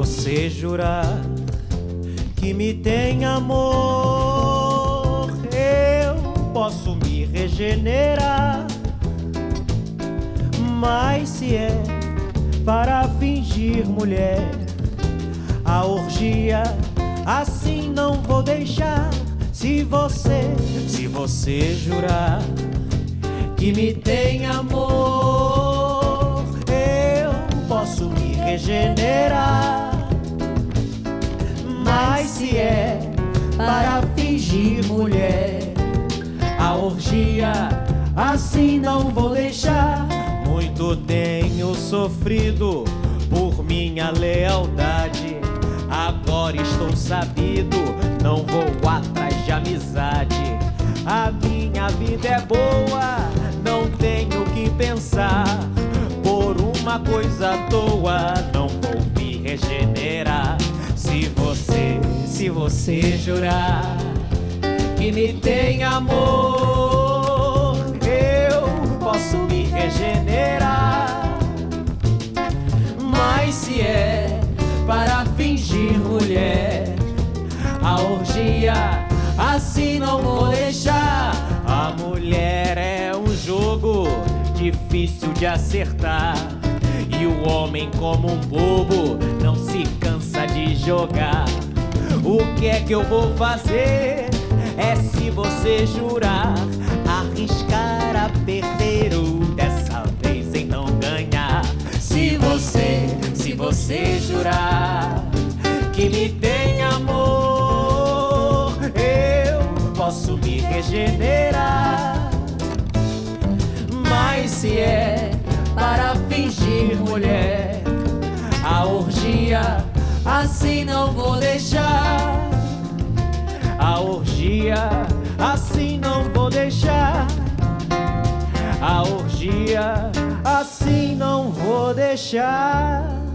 você jurar que me tem amor, eu posso me regenerar. Mas se é para fingir, mulher, a orgia assim não vou deixar. Se você jurar que me tem amor, eu posso me regenerar. Mas se é para fingir, mulher, a orgia assim não vou deixar. Muito tenho sofrido por minha lealdade, agora estou sabido, não vou atrás de amizade. A minha vida é boa, não tenho que pensar por uma coisa à toa, não vou me regenerar. Se você jurar que me tem amor, eu posso me regenerar. Mas se é para fingir, mulher, a orgia assim não vou deixar. A mulher é um jogo difícil de acertar, e o homem, como um bobo, não se cansa de jogar. O que é que eu vou fazer? É se você jurar, arriscar a perder ou dessa vez em não ganhar. Se você jurar que me tem amor, eu posso me regenerar. Mas se é para fingir, mulher, a orgia assim não vou deixar. A orgia assim não vou deixar. A orgia assim não vou deixar.